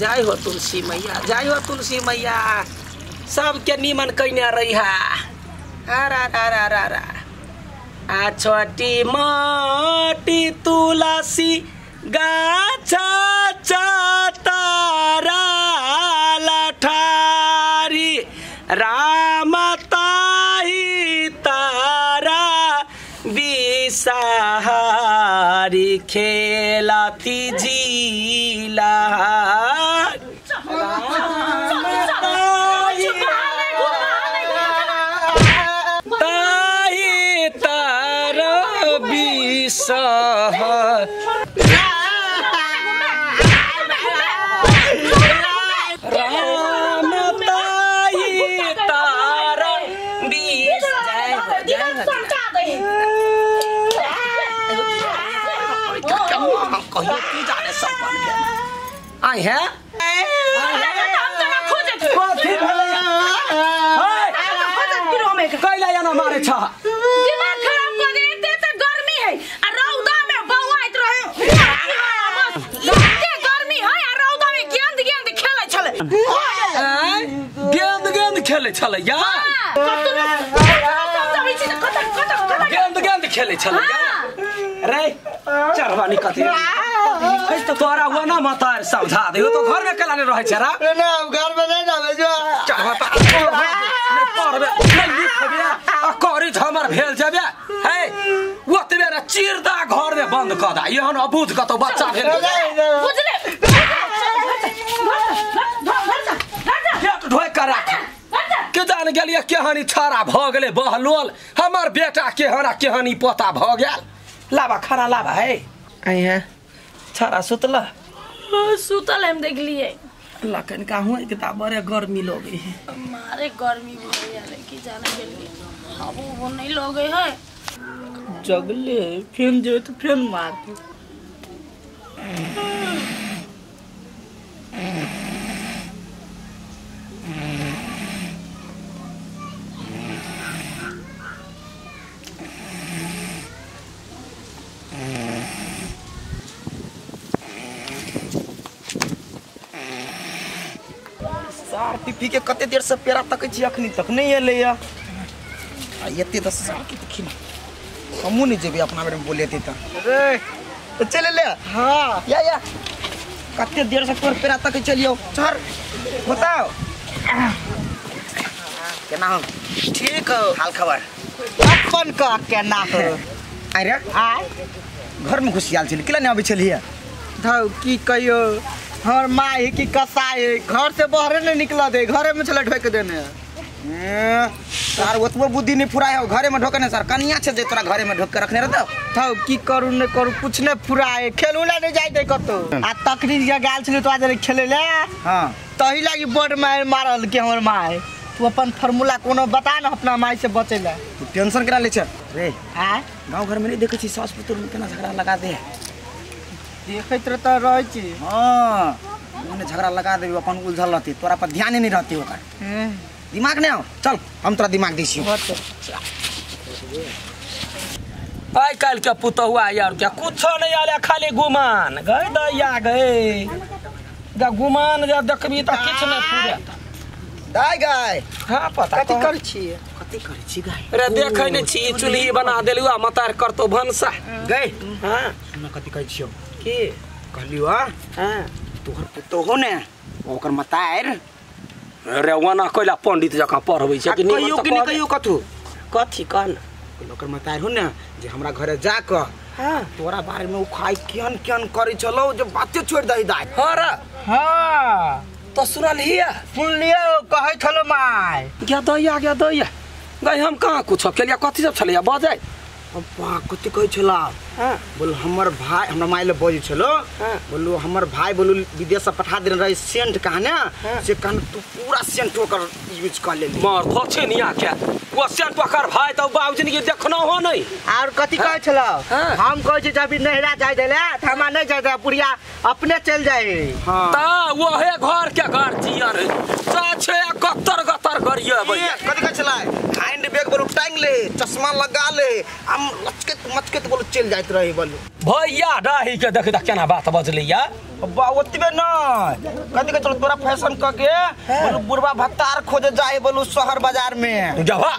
जय हो तुलसी मैया, जय हो तुलसी मैया। सबके निमन कईने रही आ छोटी मोटी तुलसी गाछ तारा लठारी राम ताही तारा विषहारी खेलती जिला आई है मारे छा खेले चले या गेंद गेंद खेले चले या रे चरवानी कथी है तो तोरा हुआ ना मतार समझा दे तो घर में कलाने रहे छरा ना घर में नहीं जावे जो चरवाता ने पड़बे नहीं लिखबे आ कोरी हमर भेल जाबे है ओतबे रे चीरदा घर में बंद क दा यहन अबूझ क तो बच्चा भेल बुझले ढोय करा जान गलिया केहनी छारा भ गले बहलोल हमार बेटा केहरा केहनी पोता भ गेल लाबा खाना लाबा है आई है छारा सुतला सुतल हम देख लिए अल्लाह कन का हुए कि ता बड़े गर्मी लगे है मारे गर्मी हो यार कि जान गलिए अब वो नहीं लगे है जगले फेन जो तो फेन मार पी के कते देर से पेरा तक छी अखनी तक नहीं एले या आ एते त साकी देखिन हमू नहीं जेबे अपना बेर में बोलेते त रे तो चले ले हां या कते देर से तोर पेरा तक चलियो चल बताओ केना हो ठीक हो हाल खबर अपन का केना हो अरे आ घर में खुशियाल छी किला ने अभी चलिए धाव की कहियो हर माई की कसाई घर से बाहर नहीं निकला दे घरे में चला ढोक देने यार ओतबो बुद्धि नहीं फुराए हो घरे में ढोकने सर कनिया छे जे तोरा घरे में ढोक के रखने रहत थाउ की करू ने करू कुछ ने फुराए खेलुला नहीं जाय दे कतो आ तकरी गाल छले तो आज खेले ले हां तही लागी बड़ मार मारल के हमर माई तू अपन फार्मूला कोनो बता ना अपना माई से बचे ले तू टेंशन करा ले छ रे आ गांव घर में नहीं देखै छी सास पुत्र में केना झगड़ा लगा दे देखत रह रह छी हां मने झगड़ा लगा दे अपन उलझल रहती तोरा पर ध्यान ही नहीं रहती ओकर दिमाग ने आओ चल हम तोरा दिमाग देसी आइ काल के पुतहुआ यार क्या कुछ नहीं आले खाली गुमान गए दया गए दा गुमान जब देखबी त किछ नहीं पूरा दाई गए हां पता कथि करै छी गाय रे देखै नै छी चुल्ही बना देलु आ मतार करतो भनसा गए हां न कथि कहै छी के कहलियो हां तोहर पुतोह ने ओकर मतार रे वना कोइला पंडित जका पढ़बै छै कि नहीं कहियो कथु कथि कहन ओकर मतार हो ने जे हमरा घरे जाक हां तोरा बारे में उ खाइ कियन कियन करै चलो जे बाते छोड़ दही दाई हां रे हां तो सुनल हिया सुन लियो कहै छलो माय गया दया गई हम कहां कुछ केलिया कथि सब छलिया बजाय पा कथि कहै छला हां बोल हमर भाई हमरा माइले बजै छलो हां बोलू हमर भाई बोलू विदेश से पठा देने रही सेंट कहना से कहन तू पूरा सेंट ओकर यूज कर ले मार खोछे निया के वो सेंट ओकर भाई त बाबूजी के देखनो हो नहीं और कथि कहै छला हम कहै छी जब नहिरा जाय देले थामा नहीं जाय दे पुरिया अपने चल जाए हां त ओहे घर के घर जियर साछे 71 गतर करिए भैया कथि कहै छला हैंड बैग बोलू टांग ले चश्मा लगा ले हम लचकत मचकत बोलू चल जात रही बोलू भैया रही के देख देख केना बात बजलिया अब्बा ओतबे न कथि के तोरा फैशन क के बोलू बुढ़वा भत्तार खोजे जाए बोलू शहर बाजार में जावा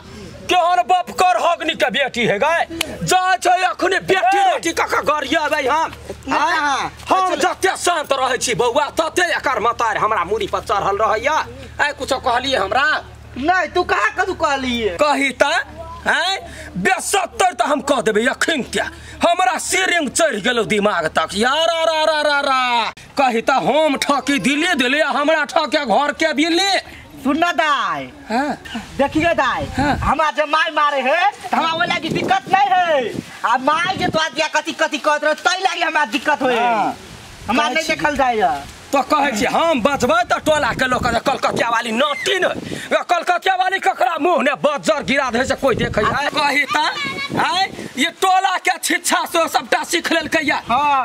केहन बाप कर हगनी के बेटी है गए जा छै अखनी बेटी रोटी काका गरिया भाई हम हम जते शांत रहै छी बौआ तते एकर मतार हमरा मुरी पर चढ़ल रहैया आइ कुछो कहलिए हमरा नहीं तू कहा कदू कहलिए कही त हैं 72 त हम कह देबे अखन क्या हमरा सिरिंग चढ़ गेलो दिमाग तक यार रा रा रा रा कही त हम ठकी दिले दिले हमरा ठके घर के बिले सुनना दाई हां देखिए दाई हमरा जे माय मारे है हमरा ओ लागी दिक्कत नहीं है आ माय जे तो आदिया कति कति कहत रह तई लागी हमरा दिक्कत होए हमरा नहीं देखल जाय तो कहे छी हम बचबै त टोला के लोग कलकतिया वाली नटिन कलकतिया वाली ककरा मुंह ने बजर गिरा दे से कोई देखै है कही त आय ये टोला के शिक्षा से सबटा सीख लेल कहिया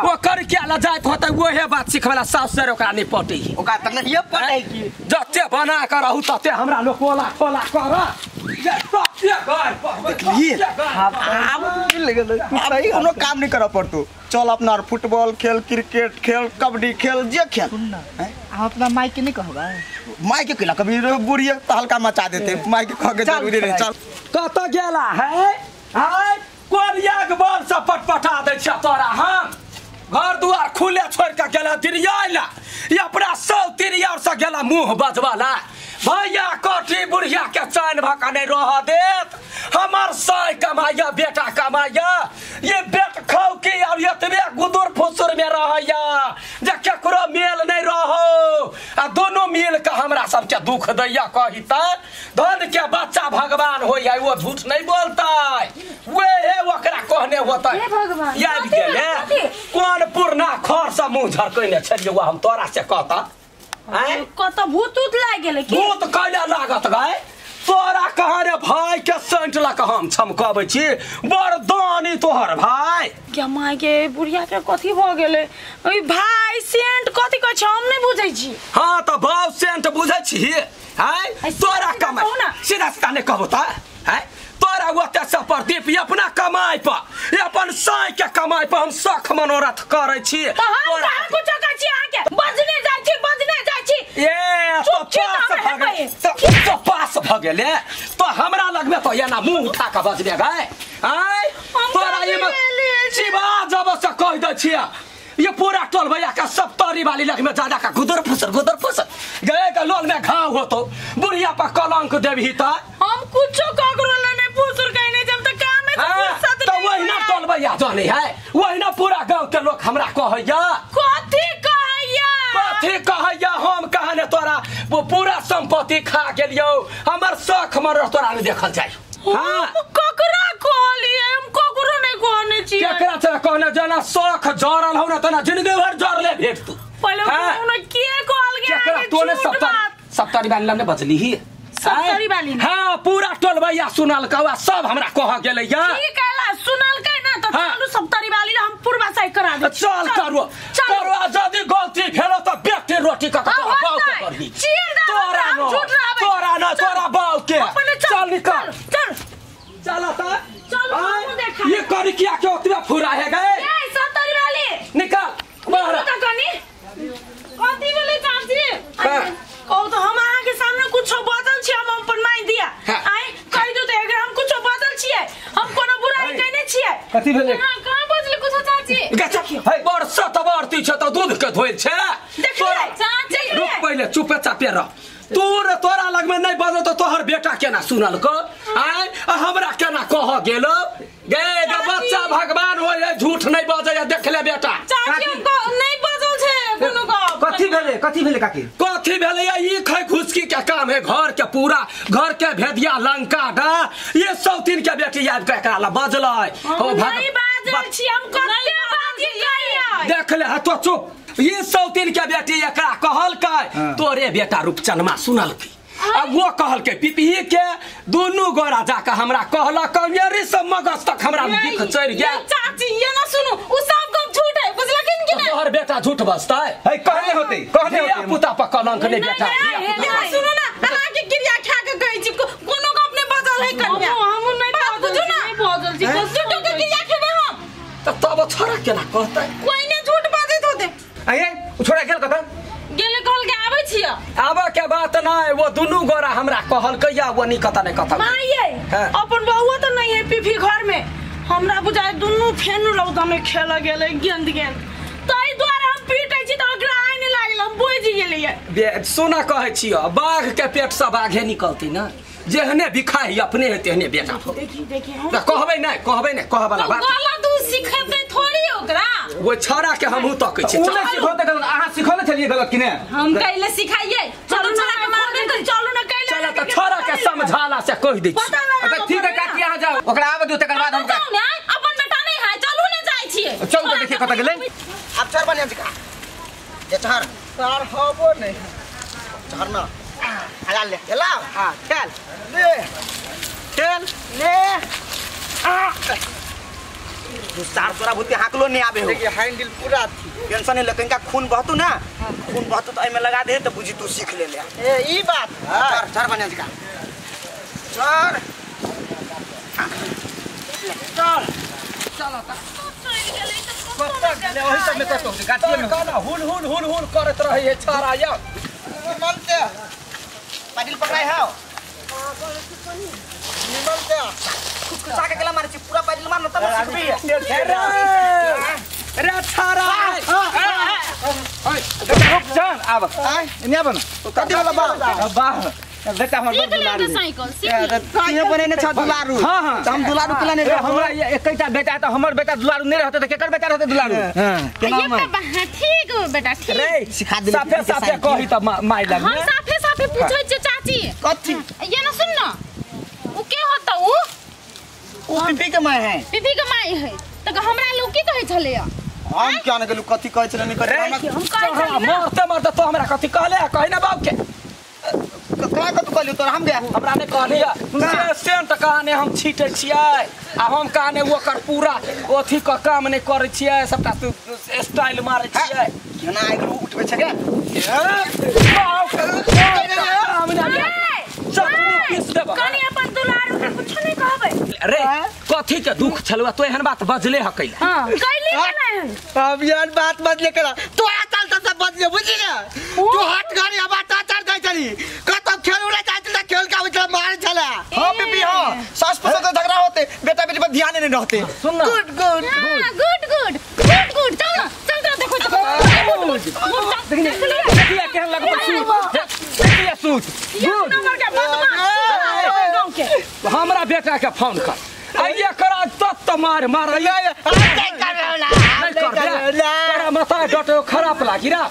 ओ कर के ल जात होतै ओहे बात सिखवला सास से ओकरा नहीं पटै ओकरा त नहीं पटै की जते बना के रहू तते हमरा लोग कोला कोला कर जे सबसे घर देखलिए अब लगल अब कोनो काम नहीं कर पड़तो चल अपना फुटबॉल खेल क्रिकेट खेल कबड्डी खेल जे खेल आप अपना माई के नहीं कहबा माई के कहला कभी बुरी हल्का मचा देते माई के कह के जरूरी नहीं चल कत गेला है हाय कोरिया के बल से पटपटा दे छ तोरा हम घर द्वार खुले छोड़ के गेला तिरियाला ये अपना सब तिरिया से गेला मुंह बजवाला भैया कोठी बुढ़िया के चैन भाका नहीं रह देत हमार साय कमाया बेटा कमाया ये बेट खाओ के और यतबे गुदुर फुसुर में रहया जे केकरो मेल नहीं रहो आ दोनों मेल का हमरा सब के दुख दैया कहिता धन के बच्चा भगवान होया वो झूठ नहीं बोलता वे हे ओकरा कहने होता याद के ले कोन पुरना खर से मुंह झरकने छलियो हम तोरा से कहता आय कत भूत उत लाग गेले की भूत काला लागत गए तोरा कहां रे भाई के सेंट ला के हम छमकाबै छी वरदानी तोहर भाई के माय के बुढ़िया के कथि भ गेले ओई भाई सेंट कथि कह छ हम नै बुझै छी हां त भाव सेंट बुझै छी आय तोरा कमा सीधा सीधा ने कहबो त आय तोरा ओते से प्रदीप अपना कमाई पर अपन साय के कमाई पर हम सख मनोरथ करै छी तोरा कुछ कह छी आके बजने जा छी बजने जा छी ए तो पास भगेले तो हमरा लगबे तो या ना मुंह उठा के बजबे गए आय तोरा ये चिबा जब से कह दै छी ये पूरा टोल भैया का सब तारी वाली लग में ज्यादा का गुदर फुसर गए का लोल में घाव हो तो बुढ़िया पर कलंक देबही त हम कुछो ककरो ने फुसर कहने जब तक काम है तो वही ना टोल भैया जाने है वही ना पूरा गांव के लोग हमरा कहैया कथि कहैया हम कहने तोरा वो पूरा संपत्ति खा के लियो हमर सख मर तोरा ने देखल जाय हां ककरो कहलिए हम ककरो नहीं कहने छी केकरा त कहना जाना सख जरल हो न त जिंदगी भर जरले भेट तू पहले उन्होंने के कहल गया केकरा तोने सप्तारी वाली ने बचली ही सप्तारी वाली हां पूरा टोल भैया सुनल कहवा सब हमरा कह गेलै या की कहला सुनल कह ना त चलू सप्तारी वाली हम पूर्वा साइ करा दे चल करू करू आजादी गलती भेलो त बेटी रोटी का पाऊ करबी तोरा न तोरा न तोरा बाऊ के चल निकल चल चल त चल हम देखा ये कर किया के ओतबे फुरा है गए ए सप्तारी वाली निकल बाहर का कनी कथि बोले काम छी कहू तो हम आहा के सामने कुछो बदल छी हम अपन माई दिया आइ कह दू त अगर हम कुछो बदल छी हम कोनो बुराई कइने छी कथि भेले हां कहां बदले कुछो चाची देखियो हे बड़ सतवर्ती छ त दूध के धोइल छ तोरा चाची रुक पहिले चुप चापे रह तोरा तोरा लग में नहीं बजल तो तोहर बेटा केना सुनल को आइ हमरा केना कह गेलो गे ग बच्चा भगवान होय झूठ नहीं बजै देख ले बेटा चाची को नहीं बजल छै कोनो को कथि भेले काकी कथि भेले ई खै खुशकी के काम है घर के पूरा घर के भेदिया लंका डा ये सौतीन के बेटी याद के काला बजलै ओ भाई बाजल छी हम कते बाजी गैया देख ले हतो चुप ये सौतीन के बेटी एकरा कहल कै तोरे बेटा रूपचनमा सुनल की अब वो कहल के पिपही के दोनों गोरा जा के हमरा कहला कमेरी से मगज तक हमरा दिख चढ़ गया चाची ये ना सुनू उ सब गप झूठ है बुझला कि नहीं तोहर बेटा झूठ बसता है कहने होते पुता पर कलंक नहीं बैठा सुनू ना आहा के क्रिया खा के कहै छी कोनो गप नहीं बजल है कन्या केना कहतै कोइ नै झूठ बाजै होतै आयै ओ छोरा गेल कतऽ गेल कहल के आबै छियै आबा के बात नै वो दुनु गोरा हमरा कहल कहिया वो नै कतऽ नै कतऽ माय यै अपन बहुओ त नै है पीफी घर में हमरा बुझाय दुनु फेन रौदा में खेल गेलै गेंद गेंद तै द्वारा हम पीटै छी त ओकरा आइ नै लागल हम बुझि गेलियै बे सोना कहै छियै बाघ के पेट से बाघे निकलतै ना जेहने बिखाही अपने है तेहने बेटा कहबे नै कहबे नै कह वाला बात वाला तू सिखते थोड़ी ओकरा वो छोरा के हमहु तक छी ओने सिखते गलत आहा सिखले छलिए गलत कि नै हम कहले सिखाइए चलो छोरा के मारबे त चलो न कहले चलो त छोरा के समझाला से कह दै छी त ठीक है काकी आहा जाओ ओकरा आबे दियौ तकर बाद हम अपन बेटा नै है चलू नै जाय छी चल त देखिए कत गेलै अब छोर बनिया जी का जे छोर तार होबो नै छोरना आला ले चला हां चल ले चल ले आ तू सार तोरा भूते हाकलो नहीं आबे हो देखिए हैंडल पूरा थी टेंशन है लकन का खून बहतो ना खून बहतो तो एमे लगा दे तो बुझी तू सीख ले ए ई बात सर सर बनिया जी का सर चल चल आता पत्ता गेले ओही सब में कतो गाटिए में कहना हुल हुल हुल हुल करत रही है छारा या मनते पाटिल पकड़ाई हाओ निमल के कुचा के गला मारे छी पूरा पाटिल मारना त सिखबी रे छारा ओय रुक जान आब आय एने आब न कति वाला बाह बेटा हमर बड़ दुलारू ये बनेने छ दुलारू हां हां हम दुलारू केला ने हमरा एकटा बेटा त हमर बेटा दुलारू नै रहत त केकर बेटा रहत दुलारू हां केना मां ठीक बेटा ठीक रे सिखा दे साफे साफे कहि त माय लाग हां साफे साफे पूछै छी चाची कथि ये न सुन न उ के होता उ पिपी के माय है पिपी के माय है त हमरा लोग की कहै छले हम क्या न गेलु कथि कहै छले नै करे हम कहै छले मरते मरते तो हमरा कथि कहले कहि न बाप के का कत कहलियो तोरा हम गया हमरा ने कहलिया सेंट कहाने हम छीटे छियै आ हम कहाने ओकर पूरा ओथी का काम नै करै छियै सबटा तू स्टाइल मारै छियै केना आइगु उठबै छै गे चक्कू पीस देबो कनी अपन दुलारू के कुछ नै कहबै रे कथि के दुख छलवा तो एहन बात बजले हकैला हां कहली नै अब यार बात बजले करा तो आ चल त सब बजले बुझिना तू हट गाड़ी अब आचार दै चली खेलुरा चाहत खेल का उठला मार चला हां बीबी हां सास पसो तो झगड़ा होते बेटा बेटी पर ध्यान नहीं रहते good good good good good good चल चल तो देखो देखिए केहन लगत छी देखिए सूट गुड नंबर के बदमाश हमरा बेटा के फोन कर आइए कर तत मार मार आइए आइ करला तोरा माथा डटो खराब लागी रे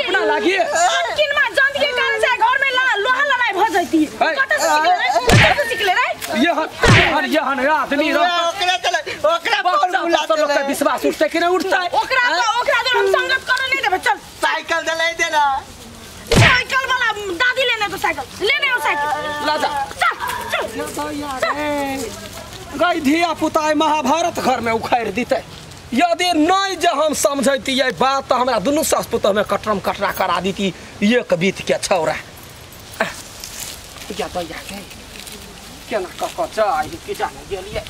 अपना लागी किन मा जंद के कारण से घर में लोहा लड़ाई भ जाती कत सिखले रे ये हर जहान आदमी रो ओकरा चले ओकरा बुला तो लोग का विश्वास उठते कि नहीं उठता है ओकरा जो हम संगत करे नहीं देबे चल साइकिल दे ले देना साइकिल वाला दादी लेने तो साइकिल लेने हो साइकिल ला जा चल यार गई धिया पुताई महाभारत घर में उखाड़ देते यदि नहीं जो हम समझती ये बात हमरा दोनों सास पुतोह में कटरम कटरा करा देती ये कबीत के छौरा क्या तो यार क्या ना कह जा कि जाने के लिए